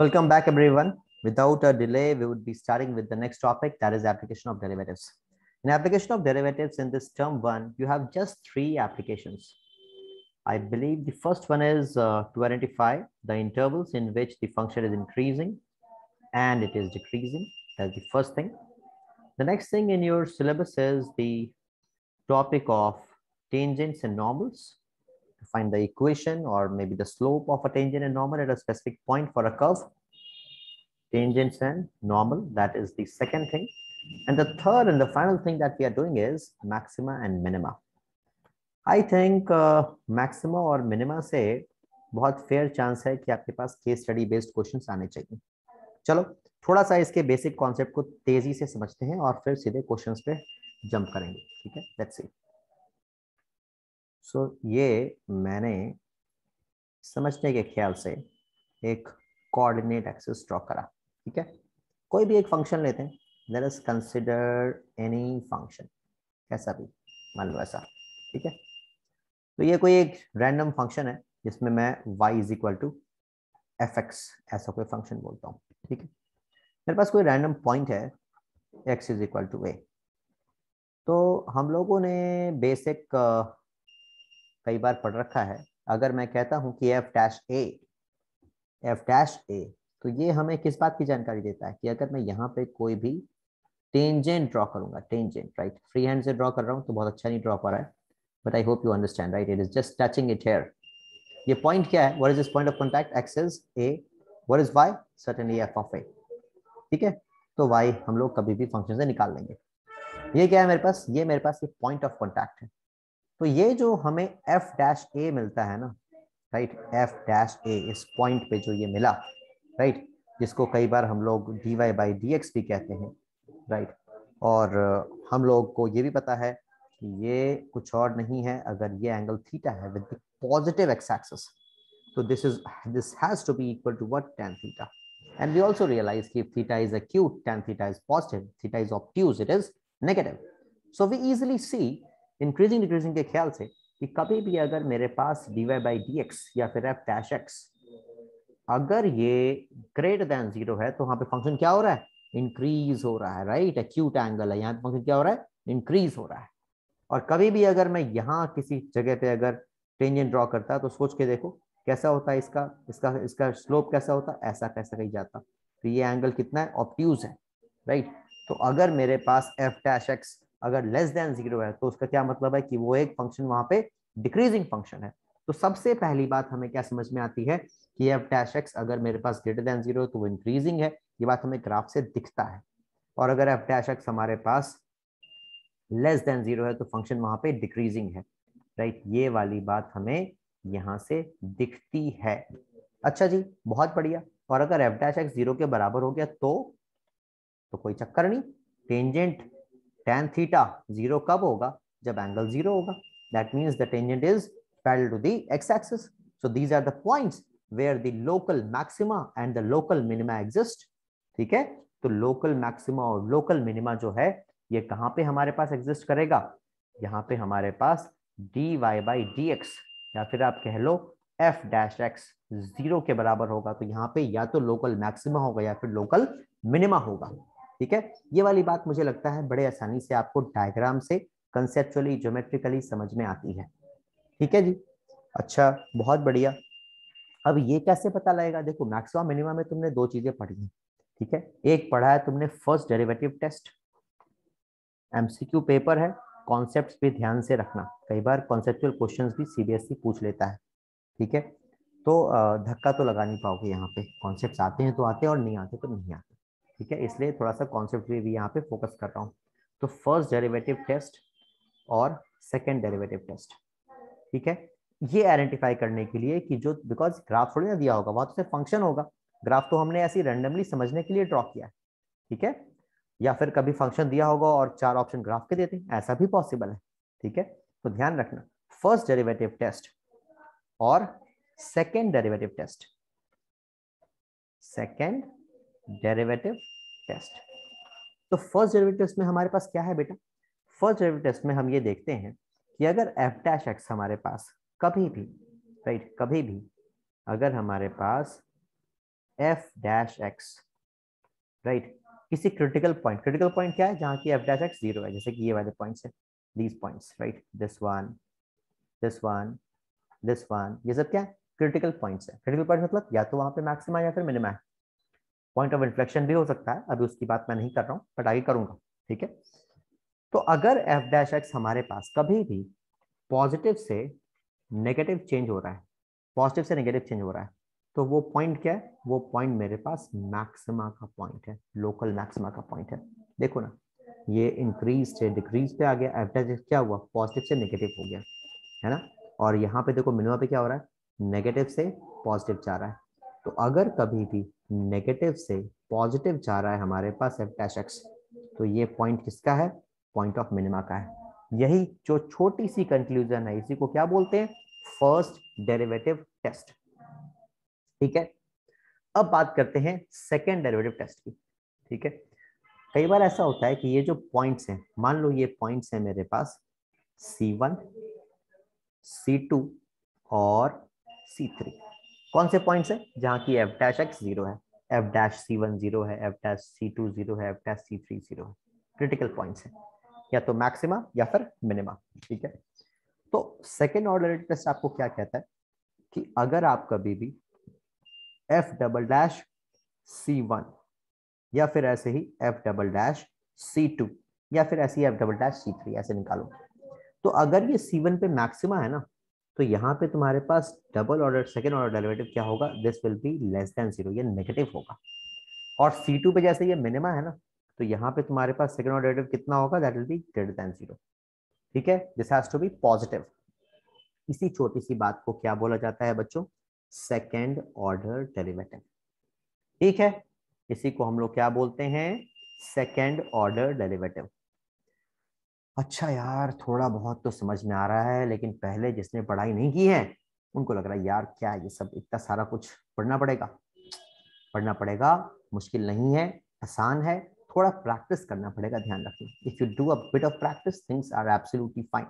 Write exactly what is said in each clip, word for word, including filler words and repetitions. Welcome back, everyone. Without a delay, we would be starting with the next topic, that is application of derivatives. In application of derivatives in this term one, you have just three applications. I believe the first one is uh, to identify the intervals in which the function is increasing and it is decreasing. That's the first thing. The next thing in your syllabus is the topic of tangents and normals. To find the equation or maybe the slope of a tangent and normal at a specific point for a curve. Tangents and normal, that is the second thing. And the third and the final thing that we are doing is maxima and minima. I think uh, maxima और minima से बहुत fair chance है कि आपके पास case study based questions आने चाहिए. चलो थोड़ा सा इसके basic concept को तेजी से समझते हैं और फिर सीधे questions पे jump करेंगे. ठीक है, let's see. सो so, ये मैंने समझने के ख्याल से एक कोऑर्डिनेट एक्सिस ड्रॉ करा. ठीक है, कोई भी एक फंक्शन लेते हैं. Let us consider any function, कैसा भी मान लो ऐसा. ठीक है, तो ये कोई एक रैंडम फंक्शन है जिसमें मैं y is equal to F x ऐसा कोई फंक्शन बोलता हूँ. ठीक है, मेरे पास कोई रैंडम पॉइंट है x is equal to a. तो हम लोगों ने बेसिक कई बार पढ़ रखा है. अगर मैं कहता हूं कि f dash a, f dash a, तो ये हमें किस बात की जानकारी देता है कि अगर मैं यहाँ पे कोई भी टेंजेंट ड्रॉ करूंगा, टेंजेंट, राइट. फ्री हैंड से ड्रॉ कर रहा हूँ तो बहुत अच्छा नहीं ड्रॉ हो रहा है, but I hope you understand, right. It is just touching it here. ये पॉइंट क्या है, what is this point of contact, x is a, what is y, certainly f of a. ठीक है, तो y हम लोग कभी भी फंक्शन से निकाल लेंगे. ये क्या है मेरे पास, ये मेरे पास ये पॉइंट ऑफ कांटेक्ट है. तो ये जो हमें f डैश a मिलता है ना, राइट, f डैश a इस पॉइंट पे जो ये मिला, राइट, जिसको कई बार हम लोग dy बाई डी एक्स भी कहते हैं, राइट. और हम लोग को ये भी पता है कि ये कुछ और नहीं है, अगर ये एंगल थीटा है with the positive X axis, तो this is this has to be equal to what, tan theta. And we also realise कि theta is acute, tan theta is positive, theta is obtuse, it is negative. So we easily see increasing decreasing के ख्याल से कि कभी भी अगर मेरे पास D Y by D X या फिर एफ डैश एक्स, अगर ये ग्रेटर दैन जीरो है तो वहाँ पे फंक्शन क्या हो रहा है, इंक्रीज हो रहा है, राइट. एक्यूट एंगल है, यहाँ पे फंक्शन क्या हो रहा है, इंक्रीज हो रहा है. और कभी भी अगर मैं यहाँ किसी जगह पे अगर टेंजेंट ड्रॉ करता तो सोच के देखो कैसा होता है, इसका इसका इसका स्लोप कैसा होता, ऐसा कैसा कहीं जाता. तो ये एंगल कितना है, ऑब्ट्यूज है, राइट. तो अगर मेरे पास एफ डैश एक्स अगर लेस देन जीरो है तो उसका क्या मतलब है कि वो एक फंक्शन वहां पे डिक्रीजिंग फंक्शन है. तो सबसे पहली बात हमें क्या समझ में आती है कि f डैश एक्स अगर मेरे पास ग्रेटर देन जीरो तो वो इंक्रीजिंग है, ये बात हमें ग्राफ से दिखता है. और अगर f डैश एक्स हमारे पास लेस देन जीरो है तो फंक्शन वहां पे डिक्रीजिंग है, राइट. ये वाली बात हमें यहाँ से दिखती है. अच्छा जी, बहुत बढ़िया. और अगर एफ डैश एक्स जीरो के बराबर हो गया तो, तो कोई चक्कर नहीं. टेंजेंट tan थीटा जीरो कब होगा, जब एंगल जीरो होगा. That means the tangent is parallel to the X axis. So these are the points where the local maxima and the local minima exist. ठीक है, तो लोकल मैक्सिमा और local minima जो है ये कहाँ पे हमारे पास एग्जिस्ट करेगा, यहाँ पे हमारे पास D Y by D X या फिर आप कह लो एफ डैश एक्स जीरो के बराबर होगा तो यहाँ पे या तो लोकल मैक्सिमा होगा या फिर लोकल मिनिमा होगा. ठीक है, ये वाली बात मुझे लगता है बड़े आसानी से आपको डायग्राम से कंसेप्चुअली ज्योमेट्रिकली समझ में आती है. ठीक है जी, अच्छा, बहुत बढ़िया. अब ये कैसे पता लगेगा, देखो मैक्सिमा मिनिमा में तुमने दो चीजें पढ़ी हैं. ठीक है, एक पढ़ा है तुमने first derivative test, MCQ paper है, कॉन्सेप्ट्स भी ध्यान से रखना, कई बार कॉन्सेप्चुअल क्वेश्चंस भी सीबीएसई पूछ लेता है. ठीक है, तो धक्का तो लगा नहीं पाओगे यहाँ पे, कॉन्सेप्ट्स आते हैं तो आते हैं और नहीं आते तो नहीं आते. ठीक है, इसलिए थोड़ा सा कॉन्सेप्ट भी यहाँ पे फोकस कर रहा हूँ. तो फर्स्ट डेरिवेटिव टेस्ट और सेकंड डेरिवेटिव टेस्ट. ठीक है, ये आइडेंटिफाई करने के लिए कि जो, बिकॉज ग्राफ थोड़ी ना दिया होगा, वहाँ तो फंक्शन होगा. ग्राफ तो हमने ऐसे रैंडमली समझने के लिए ड्रॉ किया है. ठीक है, या फिर कभी फंक्शन दिया होगा और चार ऑप्शन ग्राफ के देते हैं, ऐसा भी पॉसिबल है. ठीक है, तो ध्यान रखना फर्स्ट डेरिवेटिव टेस्ट और second derivative test, second derivative test. तो फर्स्ट डेरिवेटिव टेस्ट में हमारे पास क्या है बेटा, फर्स्ट डेरिवेटिव टेस्ट में हम ये देखते हैं कि अगर एफ डैश एक्स हमारे पास कभी भी, राइट, कभी भी अगर हमारे पास एफ डैश एक्स, राइट, किसी क्रिटिकल पॉइंट। क्रिटिकल पॉइंट क्या है? जहाँ की एफ डैश एक्स जीरो है, जैसे कि ये वाले पॉइंट्स है, these points, right, this one, this one, this one, ये सब क्या है? क्रिटिकल पॉइंट्स है। क्रिटिकल पॉइंट मतलब या तो वहाँ पे मैक्सिमा या फिर मिनिमा है, पॉइंट ऑफ इन्फ्लेक्शन भी हो सकता है, अभी उसकी बात मैं नहीं कर रहा हूँ बट आगे करूँगा, ठीक है। तो अगर एफ डैश एक्स हमारे पास कभी भी पॉजिटिव से नेगेटिव चेंज हो रहा है, पॉजिटिव से नेगेटिव चेंज हो रहा है, तो वो पॉइंट क्या है? वो पॉइंट मेरे पास मैक्सिमा का पॉइंट है, लोकल मैक्सिमा का पॉइंट है। देखो ना, ये इंक्रीज से डिक्रीज पे आ गया, एफ डैश एक्स क्या हुआ? पॉजिटिव से नेगेटिव हो गया, है ना। और यहाँ पे देखो मिनिमा पे क्या हो रहा है? नेगेटिव से पॉजिटिव जा रहा है। तो अगर कभी भी नेगेटिव से पॉजिटिव जा रहा है हमारे पास एफ डैश एक्स, तो ये पॉइंट किसका है? पॉइंट ऑफ मिनिमा का है। यही जो छोटी सी कंक्लूजन है, इसी को क्या बोलते हैं? फर्स्ट डेरिवेटिव टेस्ट, ठीक है। अब बात करते हैं सेकेंड डेरिवेटिव टेस्ट की, ठीक है। कई बार ऐसा होता है कि ये जो पॉइंट्स हैं, मान लो ये पॉइंट्स हैं मेरे पास सी वन, सी टू और सी थ्री, कौन से पॉइंट्स हैं? जहाँ की एफ डैश एक्स जीरो है, F dash C one zero है, F dash C two zero है, F dash C three zero है, क्रिटिकल पॉइंट्स हैं, या तो मैक्सिमा या फिर मिनिमा, ठीक है। तो सेकेंड ऑर्डर टेस्ट आपको क्या कहता है कि अगर आप कभी भी F double dash C one या फिर ऐसे ही F double dash C two या फिर ऐसे ही F double dash C three ऐसे निकालो, तो अगर ये सी वन पे मैक्सिमा है ना, तो यहाँ पे तुम्हारे पास double order second order derivative क्या होगा? This will be less than zero, ये नेगेटिव होगा। और सी टू पे जैसे ये मिनिमा है ना, तो यहाँ पे तुम्हारे पास सेकेंड ऑर्डर डेरिवेटिव कितना होगा? That will be greater than zero, ठीक है। This has to be positive. इसी छोटी सी बात को क्या बोला जाता है बच्चों? सेकेंड ऑर्डर डेरिवेटिव, ठीक है। इसी को हम लोग क्या बोलते हैं? Second order derivative. अच्छा यार, थोड़ा बहुत तो समझ में आ रहा है, लेकिन पहले जिसने पढ़ाई नहीं की है उनको लग रहा है यार क्या ये सब, इतना सारा कुछ पढ़ना पड़ेगा? पढ़ना पड़ेगा, मुश्किल नहीं है, आसान है, थोड़ा प्रैक्टिस करना पड़ेगा। ध्यान रखना, if you do a bit of practice things are absolutely fine,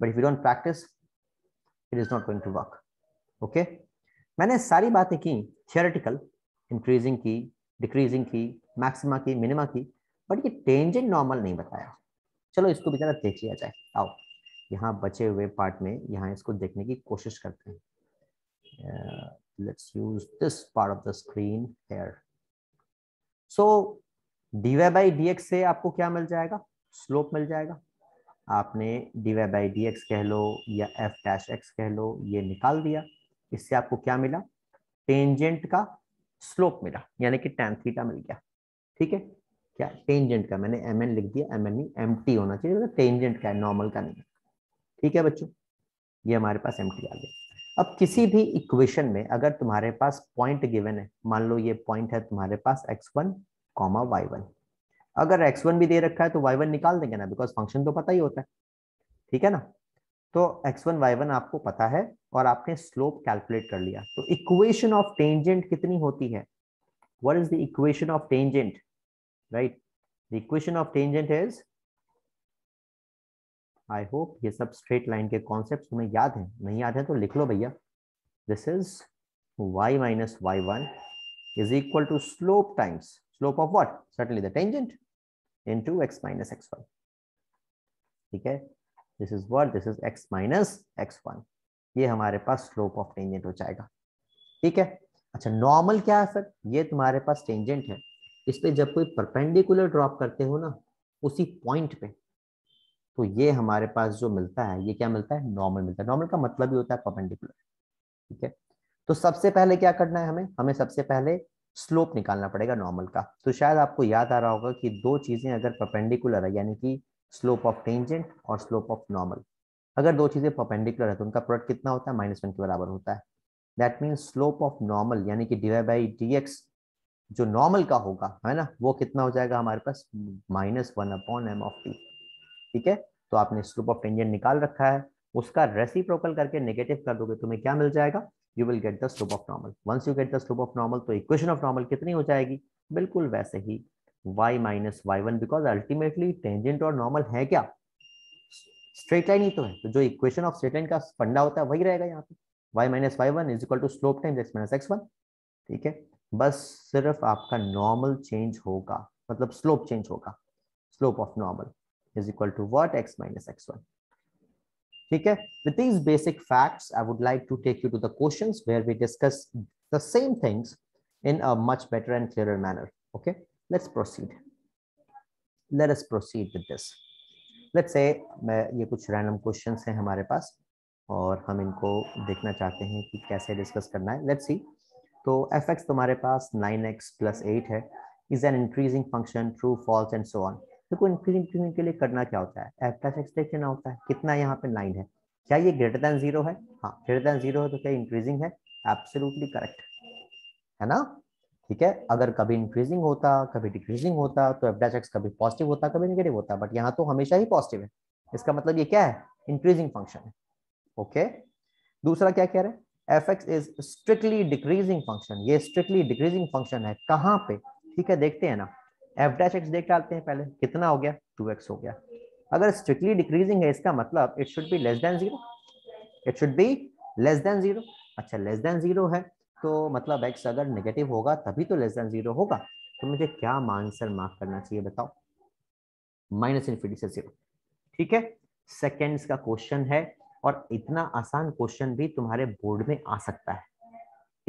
but if you don't practice it is not going to work, okay. मैंने सारी बातें की थियोरेटिकल, इंक्रीजिंग की, डिक्रीजिंग की, मैक्सिमा की, मिनिमा की, बट ये टेंजेंट नॉर्मल नहीं बताया। चलो इसको भी जरा देख लिया जाए। आओ यहाँ बचे हुए पार्ट में यहाँ इसको देखने की कोशिश करते हैं। Let's use this part of the screen here. So D Y by D x से आपको क्या मिल जाएगा? स्लोप मिल जाएगा। आपने D Y by D x कह लो या एफ डैश एक्स कह लो, ये निकाल दिया। इससे आपको क्या मिला? टेंजेंट का स्लोप मिला, यानी कि टैन थीटा मिल गया, ठीक है। क्या टेंजेंट का मैंने एम एन लिख दिया, एम एन नहीं एम टी होना चाहिए, टेंजेंट का है, नॉर्मल का नहीं, ठीक है बच्चों। ये हमारे पास एम टी आ गया। अब किसी भी इक्वेशन में अगर तुम्हारे पास पॉइंट गिवन है, मान लो ये पॉइंट है तुम्हारे पास X one comma Y one, अगर एक्स वन भी दे रखा है तो वाई वन निकाल देंगे ना, बिकॉज फंक्शन तो पता ही होता है, ठीक है ना। तो एक्स वन वाई वन आपको पता है और आपने स्लोप कैलकुलेट कर लिया। तो इक्वेशन ऑफ टेंजेंट कितनी होती है? What is the equation of tangent? Right, the equation of tangent is, I hope ये सब स्ट्रेट लाइन के कॉन्सेप्ट तुम्हें याद है, नहीं याद है तो लिख लो भैया। This is Y minus Y one is equal to slope times slope of what? Certainly the tangent into X minus x one, ठीक है। This is what? This is X minus x one. ये हमारे पास slope of tangent हो जाएगा, ठीक है। अच्छा, normal क्या है सर? ये तुम्हारे पास टेंजेंट है, इस पे जब कोई परपेंडिकुलर ड्रॉप करते हो ना उसी पॉइंट पे, तो ये हमारे पास जो मिलता है ये क्या मिलता है? नॉर्मल मिलता है। नॉर्मल का मतलब ही होता है परपेंडिकुलर, ठीक है। तो सबसे पहले क्या करना है हमें? हमें सबसे पहले स्लोप निकालना पड़ेगा नॉर्मल का। तो शायद आपको याद आ रहा होगा कि दो चीजें अगर परपेंडिकुलर है, यानी कि स्लोप ऑफ टेंजेंट और स्लोप ऑफ नॉर्मल, अगर दो चीजें परपेंडिकुलर है तो उनका प्रोडक्ट कितना होता है? माइनस वन के बराबर होता है। That mean slope of normal यानी कि D Y by D X जो नॉर्मल का होगा, है ना, वो कितना हो जाएगा हमारे पास? Minus one upon M of T, ठीक है। तो आपने स्लोप ऑफ टेंजेंट निकाल रखा है, उसका रेसिप्रोकल करके नेगेटिव कर दोगे, तुम्हें क्या मिल जाएगा? You will get the slope of normal. Once you get the slope of normal, तो इक्वेशन ऑफ नॉर्मल कितनी हो जाएगी? बिल्कुल वैसे ही y minus Y one, because ultimately tangent और नॉर्मल है क्या? स्ट्रेट लाइन ही तो है, तो जो इक्वेशन ऑफ स्ट्रेट लाइन का फंडा होता है वही रहेगा यहाँ पे। Y minus Y one is equal to slope times x minus x one, ठीक है। बस सिर्फ आपका नॉर्मल चेंज होगा, मतलब स्लोप चेंज होगा, slope of normal is equal to what, x minus x one. ठीक है, with these basic facts I would like to take you to the questions where we discuss the same things in a much better and clear manner. Okay, let's proceed, let us proceed with this. Let's say मैं ये कुछ random questions हैं हमारे पास और हम इनको देखना चाहते हैं कि कैसे डिस्कस करना है. Let's see. तो एफ एक्स तुम्हारे पास नाइन एक्स प्लस एट है, is an increasing function, true false and so on. देखो इंक्रीजिंग के लिए करना क्या होता है, एफ प्लस एक्स देखना होता है. कितना यहाँ पे नाइन है, क्या ये ग्रेटर दैन जीरो है? हाँ, ग्रेटर दैन जीरो है तो क्या इंक्रीजिंग है? एब्सोल्युटली करेक्ट है ना. ठीक है, अगर कभी इंक्रीजिंग होता कभी डिक्रीजिंग होता तो एफ डैश एक्स कभी पॉजिटिव होता कभी नेगेटिव होता, बट यहाँ तो हमेशा ही पॉजिटिव है. इसका मतलब ये क्या है, इंक्रीजिंग फंक्शन है. ओके, दूसरा क्या कह रहे हैं, f x is strictly decreasing function. ये स्ट्रिक्टली डिक्रीजिंग फंक्शन है कहाँ पे? ठीक है, देखते हैं ना, एफ डैश एक्स देख डालते हैं पहले, कितना हो गया, टू एक्स हो गया. अगर स्ट्रिक्टली डिक्रीजिंग है इसका मतलब it should be less than zero, it should be less than zero. अच्छा, लेस देन जीरो है तो मतलब x अगर नेगेटिव होगा तभी तो लेस देन जीरो होगा. तो मुझे क्या आंसर मार्क करना चाहिए बताओ, माइनस इन्फिनिटी से जीरो. ठीक है, सेकेंड्स का क्वेश्चन है और इतना आसान क्वेश्चन भी तुम्हारे बोर्ड में आ सकता है,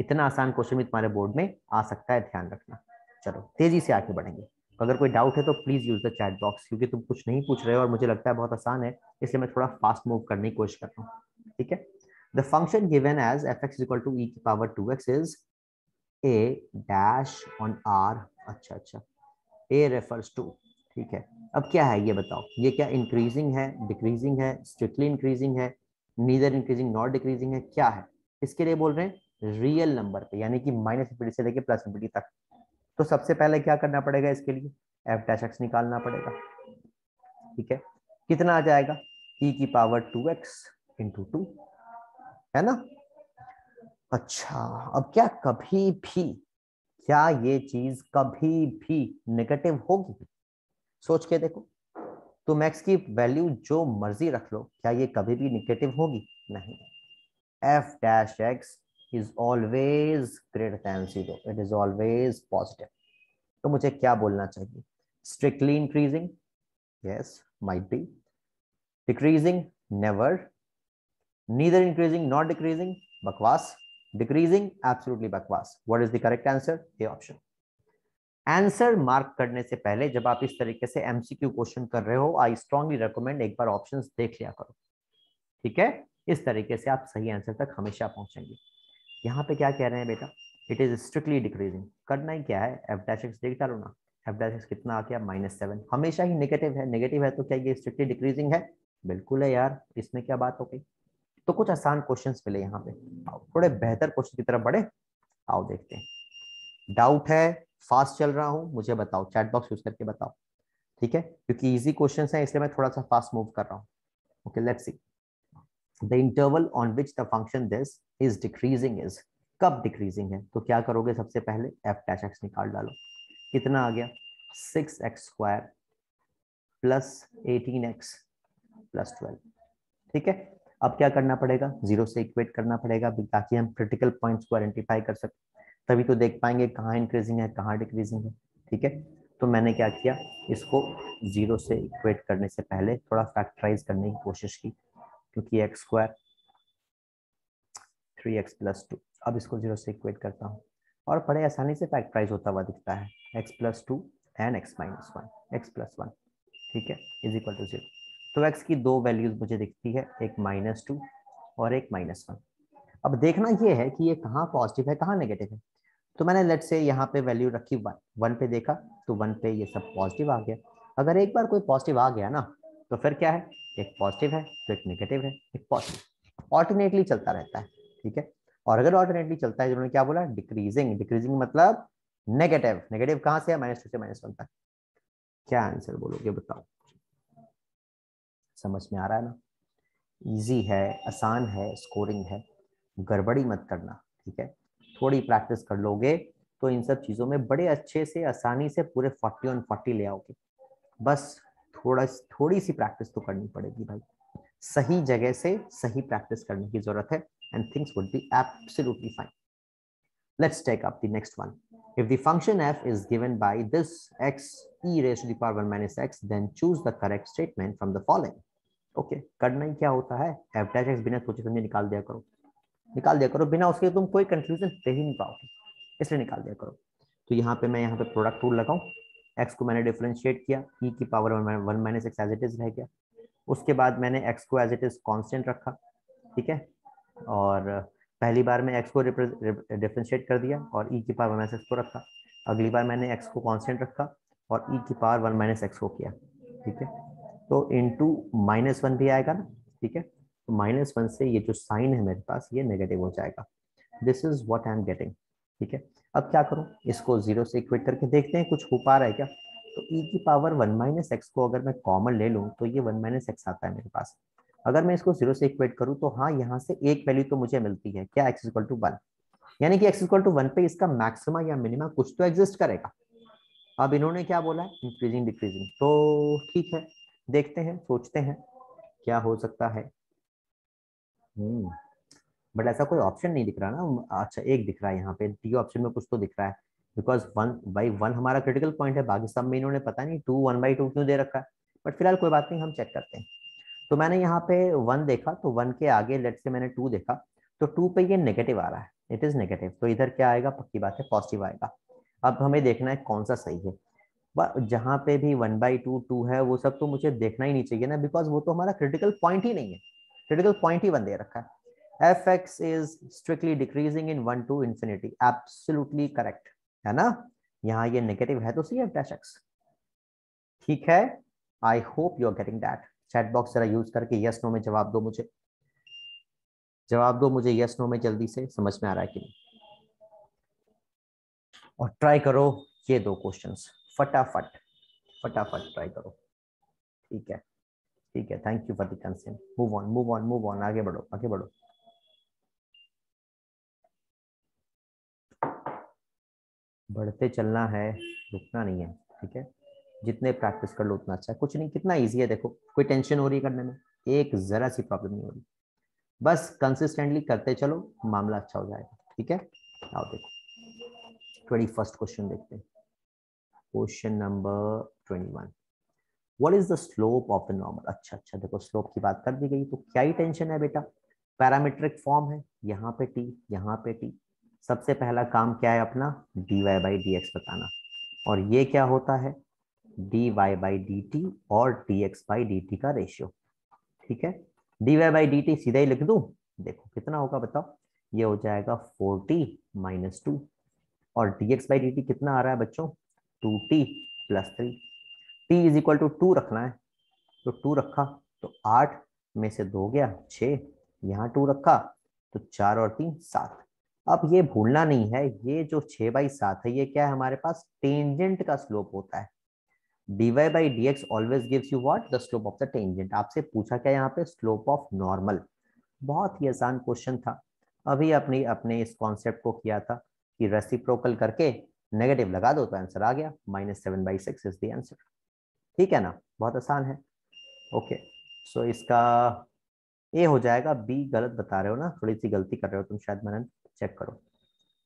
इतना आसान क्वेश्चन भी तुम्हारे बोर्ड में आ सकता है, ध्यान रखना. चलो तेजी से आगे बढ़ेंगे. अगर कोई डाउट है तो please use the chat box, क्योंकि तुम कुछ नहीं पूछ रहे हो और मुझे लगता है बहुत आसान है, इसलिए मैं थोड़ा फास्ट मूव करने की कोशिश करता हूँ. ठीक है, the function given as f(x) equal to e की power two x is a dash on r. अच्छा अच्छा, a refers to. ठीक है, अब क्या है ये बताओ, ये क्या increasing है, decreasing है, strictly increasing है, neither increasing nor decreasing है, क्या है? इसके लिए बोल रहे हैं real number पे, यानी कि माइनस इनफिनिटी से लेके प्लस इनफिनिटी तक. तो सबसे पहले क्या करना पड़ेगा, इसके लिए f dash x निकालना पड़ेगा. ठीक है, कितना आ जाएगा, e की power two x into two, है ना. अच्छा, अब क्या कभी भी, क्या ये चीज कभी भी नेगेटिव होगी? सोच के देखो, तुम एक्स की वैल्यू जो मर्जी रख लो, क्या ये कभी भी नेगेटिव होगी? नहीं. F dash x is always greater than zero, it is always positive. तो मुझे क्या बोलना चाहिए, strictly increasing, yes might be, decreasing never, neither increasing nor decreasing, bakwas, decreasing absolutely bakwas. What is the correct answer? A option. Answer mark करने से पहले जब आप इस तरीके से M C Q क्वेश्चन कर रहे हो, I strongly recommend एक बार ऑप्शंस देख लिया करो. ठीक है, इस तरीके से आप सही आंसर तक हमेशा पहुंचेंगे. यहाँ पे क्या कह रहे हैं बेटा, इट इज स्ट्रिक्टली डिक्रीजिंग. करना ही क्या है, एफ डैश एक्स देख डालो ना, एफ डैश एक्स कितना आ गया, माइनस सेवन. हमेशा ही नेगेटिव है, नेगेटिव है तो क्या ये स्ट्रिक्टली डिक्रीजिंग है? बिल्कुल है यार, इसमें क्या बात हो गई. तो कुछ आसान क्वेश्चंस मिले यहाँ पे, थोड़े बेहतर क्वेश्चन की तरफ बढ़े. आओ देखते हैं, डाउट है, फास्ट चल रहा हूँ, मुझे बताओ, चैट बॉक्स यूज करके बताओ. ठीक है, क्योंकि इजी क्वेश्चंस हैं इसलिए मैं थोड़ा सा फास्ट मूव कर रहा हूँ. Okay, let's see the interval on which the function this is decreasing is, कब डिक्रीजिंग है? तो क्या करोगे, सबसे पहले एफ डैश एक्स निकाल डालो. कितना आ गया, six x square plus eighteen x plus twelve. ठीक है, अब क्या करना पड़ेगा, जीरो से इक्वेट करना पड़ेगा ताकि हम क्रिटिकल पॉइंट्स को आइडेंटिफाई कर सकें, तभी तो देख पाएंगे कहाँ इंक्रीजिंग है कहाँ डिक्रीजिंग है. ठीक है, तो मैंने क्या किया, इसको जीरो से इक्वेट करने से पहले थोड़ा फैक्टराइज करने की कोशिश की, क्योंकि x square three x plus two. अब इसको जीरो से इक्वेट करता हूँ और बड़े आसानी से फैक्टराइज होता हुआ दिखता है, x plus two and x minus one, x plus one. ठीक है, इज इक्वल टू जीरो. तो x की दो वैल्यूज मुझे दिखती है, एक माइनस टू और एक माइनस वन. अब देखना ये है कि ये कहाँ पॉजिटिव है कहाँ नेगेटिव है. तो मैंने लेट से यहाँ पे वैल्यू रखी वन, वन पे देखा तो वन पे ये सब पॉजिटिव आ गया. अगर एक बार कोई पॉजिटिव आ गया ना तो फिर क्या है, एक पॉजिटिव है तो एक नेगेटिव है, एक पॉजिटिव ऑल्टरनेटली चलता रहता है. ठीक है, और अगर ऑल्टरनेटली चलता है, जिन्होंने क्या बोला, डिक्रीजिंग, डिक्रीजिंग मतलब नेगेटिव. नेगेटिव कहाँ से है, माइनस टू से माइनस वन तक. क्या आंसर बोलोगे बताओ, समझ में आ रहा है ना, इजी है, आसान है, स्कोरिंग है, गड़बड़ी मत करना. ठीक है, थोड़ी प्रैक्टिस कर लोगे तो इन सब चीज़ों में बड़े अच्छे से आसानी से पूरे फोर्टी ऑन फोर्टी ले आओगे. बस थोड़ा थोड़ी सी प्रैक्टिस तो करनी पड़ेगी भाई, सही जगह से सही प्रैक्टिस करने की जरूरत है, and things would be absolutely fine. Let's take up the next one. If the function f is given by this x e raised to the power one minus x, then choose the correct statement from the following. Okay okay, करना ही क्या होता है, f dash x बिना सोचे समझे निकाल दिया करो, निकाल दिया करो बिना उसके तुम कोई कंक्लूजन दे ही नहीं पाओगे, इसलिए निकाल दिया करो। तो यहाँ पे मैं यहाँ पे प्रोडक्ट रूल लगाऊँ, x को मैंने डिफरेंशिएट किया, e की power one minus x as it is रह गया, उसके बाद मैंने x को एज इट इज कॉन्स्टेंट रखा, ठीक है, और पहली बार मैं x को डिफरेंशिएट कर दिया और e की पावर वन माइनस एक्स को रखा, अगली बार मैंने x को कॉन्स्टेंट रखा और e की पावर वन माइनस एक्स को किया, ठीक है, तो इनटू माइनस वन भी आएगा ना, ठीक है, तो माइनस वन से ये जो साइन है मेरे पास ये नेगेटिव हो जाएगा। This is what I am getting, ठीक है। अब क्या करूं, इसको जीरो से इक्वेट करके देखते हैं कुछ हो पा रहा है क्या। तो e की पावर वन माइनस एक्स को अगर मैं कॉमन ले लूँ तो ये वन माइनस एक्स आता है मेरे पास। अगर मैं इसको जीरो से इक्वेट करूँ तो हाँ, यहाँ से एक वैल्यू तो मुझे मिलती है क्या, एक्स इक्वल टू वन, यानी कि एक्स इक्वल टू वन पे इसका मैक्सिमा या मिनिमा कुछ तो एग्जिस्ट करेगा। अब इन्होंने क्या बोला है, इंक्रीजिंग डिक्रीजिंग, तो ठीक है देखते हैं, सोचते हैं क्या हो सकता है। हम्म बट ऐसा कोई ऑप्शन नहीं दिख रहा ना। अच्छा एक दिख रहा है यहाँ पे डी ऑप्शन में, कुछ तो दिख रहा है बिकॉज वन बाई वन हमारा क्रिटिकल पॉइंट है, बाकी सब में इन्होंने पता नहीं टू वन बाई टू क्यों दे रखा है, बट फिलहाल कोई बात नहीं, हम चेक करते हैं। तो मैंने यहाँ पे वन देखा, तो वन के आगे लेट से मैंने टू देखा, तो टू पे ये नेगेटिव आ रहा है, इट इज नेगेटिव, तो इधर क्या आएगा, पक्की बात है पॉजिटिव आएगा। अब हमें देखना है कौन सा सही है, जहाँ पे भी वन बाई टू टू है वो सब तो मुझे देखना ही नहीं चाहिए ना, बिकॉज वो तो हमारा क्रिटिकल पॉइंट ही नहीं है, क्रिटिकल पॉइंट ही वन दे रखा है। F x is strictly decreasing in one to infinity, absolutely correct है ना, यहाँ ये नेगेटिव है तो सी एफ डैश एक्स, ठीक है। I hope you are getting that. Chat box जरा यूज करके यस नो में जवाब दो, मुझे जवाब दो मुझे यस नो में, जल्दी से समझ में आ रहा है कि नहीं, और ट्राई करो ये दो क्वेश्चंस फटाफट फटाफट ट्राई करो, ठीक है ठीक है। Thank you for the consent. Move on move on move on, आगे बढ़ो आगे बढ़ो। बढ़ते चलना है, रुकना नहीं है, ठीक है। जितने प्रैक्टिस कर लो उतना अच्छा है। कुछ नहीं, कितना इजी है देखो, कोई टेंशन हो रही है करने में, एक जरा सी प्रॉब्लम नहीं हो रही, बस कंसिस्टेंटली करते चलो, मामला अच्छा हो जाएगा, ठीक है। आओ देखो ट्वेंटी फर्स्ट क्वेश्चन देखते हैं, question number twenty one. What is the slope of the normal. अच्छा अच्छा देखो, स्लोप की बात कर दी गई, तो क्या ही टेंशन है बेटा, पैरामीट्रिक फॉर्म है, यहाँ पे टी यहाँ पे टी, सबसे पहला काम क्या है अपना, dy बाई डी एक्स बताना, और ये क्या होता है, dy बाई डी टी और dx बाई डी टी का रेशियो, ठीक है। dy बाई डी टी सीधा ही लिख दूं, देखो कितना होगा बताओ, ये हो जाएगा फोर्टी माइनस टू, और dx बाई डी टी कितना आ रहा है बच्चों, two t plus three, t is equal to two रखना है, तो टू रखा तो आठ में से दो गया छः, यहाँ टू रखा तो चार और तीन सात। अब ये भूलना नहीं है, ये जो छः बाई सात है ये क्या है हमारे पास, टेंजेंट का स्लोप होता है। dy by D x always gives you what, the slope of the tangent. आपसे पूछा क्या यहाँ पे, स्लोप ऑफ नॉर्मल। बहुत ही आसान क्वेश्चन था, अभी अपने अपने इस कॉन्सेप्ट को किया था कि रेसिप्रोकल करके नेगेटिव लगा दो तो आंसर आ गया, minus seven by six is the answer, ठीक है ना, बहुत आसान है। ओके सो इसका ए हो जाएगा, बी गलत बता रहे हो ना, थोड़ी सी गलती कर रहे हो तुम शायद मनन, चेक करो,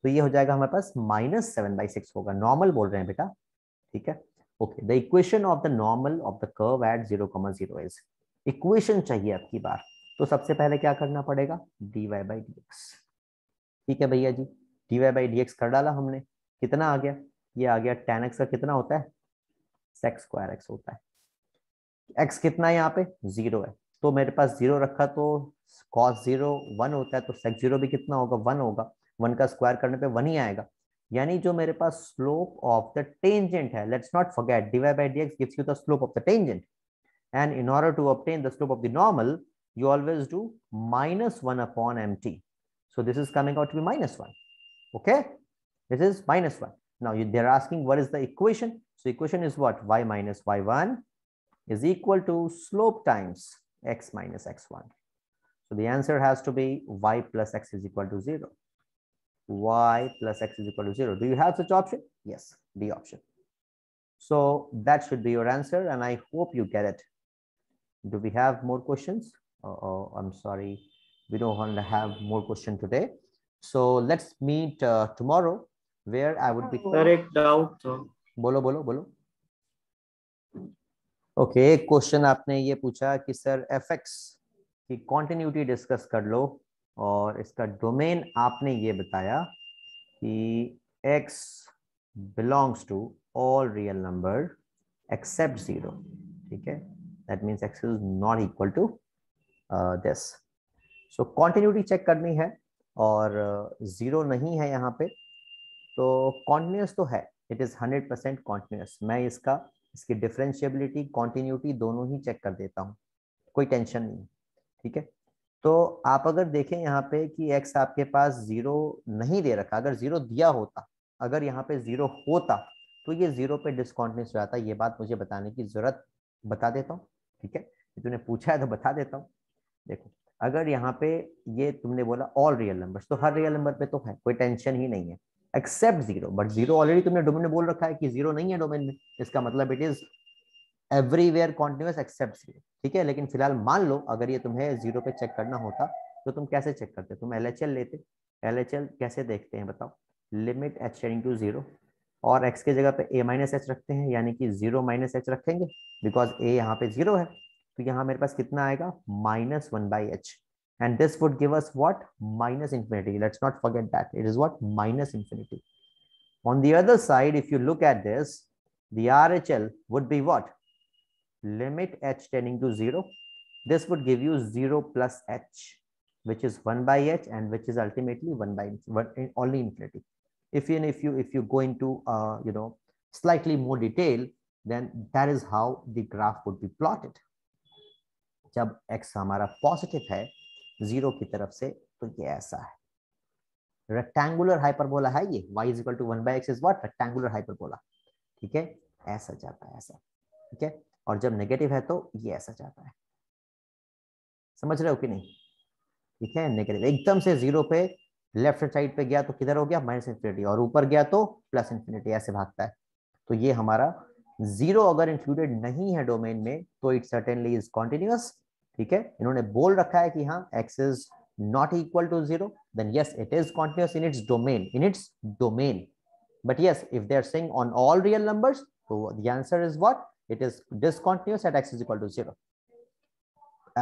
तो ये हो जाएगा हमारे पास माइनस सेवन बाई सिक्स होगा, नॉर्मल बोल रहे हैं बेटा, ठीक है। Okay, the equation of the normal of the curve at zero comma zero is, equation चाहिए आपकी बार, तो सबसे पहले क्या करना पड़ेगा, dy बाई डी एक्स, ठीक है भैया जी, dy बाई डी एक्स कर डाला हमने, कितना आ गया, ये आ गया tan x का कितना होता है, sec स्क्वायर एक्स होता है, x कितना है यहाँ पे जीरो है, तो मेरे पास जीरो रखा तो cos जीरो वन होता है, तो sec जीरो भी कितना होगा वन होगा, वन का स्क्वायर करने पे वन ही आएगा, यानी जो मेरे पास स्लोप ऑफ द टेंजेंट है, let's not forget dy by dx gives you the slope of the tangent, and in order to obtain the slope of the normal you always do minus one upon mt, so this is coming out to be minus one, okay, this is minus one. Now you, they are asking what is the equation, so equation is what, y minus y one is equal to slope times x minus x one, so the answer has to be y plus x is equal to zero, y plus x is equal to zero. Do you have such option? Yes, B option. So that should be your answer, and I hope you get it. Do we have more questions? Oh, I'm sorry, we don't want to have more question today, so let's meet uh, tomorrow where I would be correct doubt. बोलो बोलो बोलो. Okay okay, एक question आपने ये पूछा कि sir f x की continuity discuss कर लो और इसका डोमेन आपने ये बताया कि x belongs to all real number except zero. ठीक है, that means x is not equal to this. So continuity check करनी है और जीरो uh, नहीं है यहाँ पे, तो कॉन्टिन्यूस तो है, it is hundred percent continuous. मैं इसका इसकी डिफरेंशिएबिलिटी कॉन्टिन्यूटी दोनों ही चेक कर देता हूँ, कोई टेंशन नहीं. ठीक है, तो आप अगर देखें यहाँ पे कि x आपके पास जीरो नहीं दे रखा, अगर जीरो दिया होता, अगर यहाँ पे जीरो होता तो ये जीरो पे डिसकॉन्टिन्यूस हो जाता. ये बात मुझे बताने की जरूरत, बता देता हूँ. ठीक है, तूने पूछा है तो बता देता हूँ. देखो अगर यहाँ पे ये तुमने बोला ऑल रियल नंबर, तो हर रियल नंबर पे तो है, कोई टेंशन ही नहीं है except zero. But zero already तुमने डोमेन में बोल रखा है कि जीरो नहीं है डोमेन में, इसका मतलब it is everywhere continuous except zero. ठीक है, लेकिन फिलहाल मान लो अगर ये तुम्हें जीरो पे चेक करना होता तो तुम कैसे चेक करते? तुम एल एच एल लेते. एल एच एल कैसे देखते हैं बताओ? Limit h tending to zero और एक्स के जगह पे ए माइनस एच रखते हैं, यानी कि जीरो माइनस एच रखेंगे बिकॉज ए यहाँ पे जीरो है. तो यहाँ मेरे पास कितना आएगा? Minus one by h. And this would give us what? Minus infinity. Let's not forget that. It is what? Minus infinity. On the other side, if you look at this, the R H L would be what? Limit h tending to zero. This would give you zero plus h, which is one by h, and which is ultimately one by one, only infinity. If you if you if you go into uh, you know slightly more detail, then that is how the graph would be plotted. जब x हमारा positive है zero की तरफ से, तो ये ऐसा है रेक्टेंगुलर हाइपरबोला है ये. y is equal to one by x is what? Rectangular hyperbola. ठीक है, ऐसा जाता है ऐसा. ठीक है, और जब नेगेटिव है तो ये ऐसा जाता है. समझ रहे हो कि नहीं? ठीक है, नेगेटिव एकदम से जीरो पे लेफ्ट हैंड साइड पे गया तो किधर हो गया? Minus infinity. और ऊपर गया तो प्लस इंफिनिटी, ऐसे भागता है. तो ये हमारा जीरो अगर इंक्लूडेड नहीं है डोमेन में तो इट सर्टेनली इज कॉन्टिन्यूअस. ठीक है, इन्होंने बोल रखा है कि हाँ x is not equal to zero, then yes it is continuous in its domain, in its domain. But yes if they are saying on all real numbers, तो the answer is what? It is discontinuous at x is equal to zero.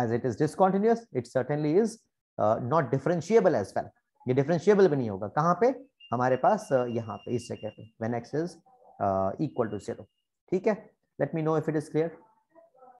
As it is discontinuous, it certainly is not differentiable as well. ये differentiable भी नहीं होगा. कहाँ पे? हमारे पास uh, यहाँ पे इस जगह पे when x is equal to zero. ठीक है, let me know if it is clear.